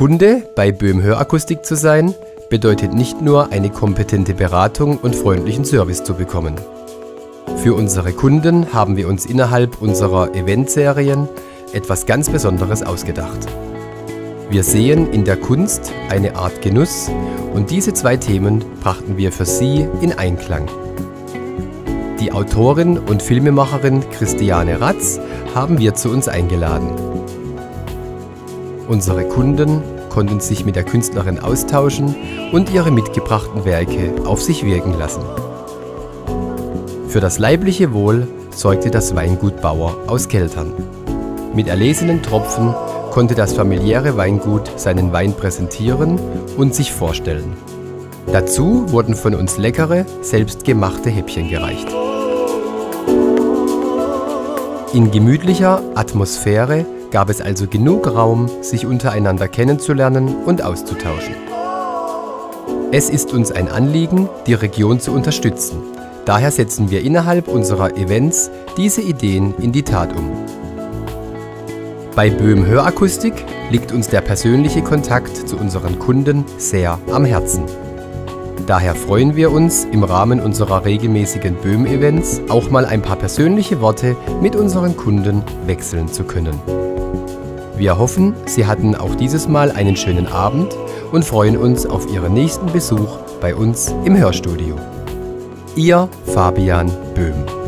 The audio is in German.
Kunde bei Böhm Hörakustik zu sein, bedeutet nicht nur eine kompetente Beratung und freundlichen Service zu bekommen. Für unsere Kunden haben wir uns innerhalb unserer Eventserien etwas ganz Besonderes ausgedacht. Wir sehen in der Kunst eine Art Genuss und diese zwei Themen brachten wir für Sie in Einklang. Die Autorin und Filmemacherin Christiane Ratz haben wir zu uns eingeladen. Unsere Kunden konnten sich mit der Künstlerin austauschen und ihre mitgebrachten Werke auf sich wirken lassen. Für das leibliche Wohl sorgte das Weingut Baur aus Keltern. Mit erlesenen Tropfen konnte das familiäre Weingut seinen Wein präsentieren und sich vorstellen. Dazu wurden von uns leckere, selbstgemachte Häppchen gereicht. In gemütlicher Atmosphäre gab es also genug Raum, sich untereinander kennenzulernen und auszutauschen. Es ist uns ein Anliegen, die Region zu unterstützen. Daher setzen wir innerhalb unserer Events diese Ideen in die Tat um. Bei Böhm Hörakustik liegt uns der persönliche Kontakt zu unseren Kunden sehr am Herzen. Daher freuen wir uns, im Rahmen unserer regelmäßigen Böhm-Events auch mal ein paar persönliche Worte mit unseren Kunden wechseln zu können. Wir hoffen, Sie hatten auch dieses Mal einen schönen Abend und freuen uns auf Ihren nächsten Besuch bei uns im Hörstudio. Ihr Fabian Böhm.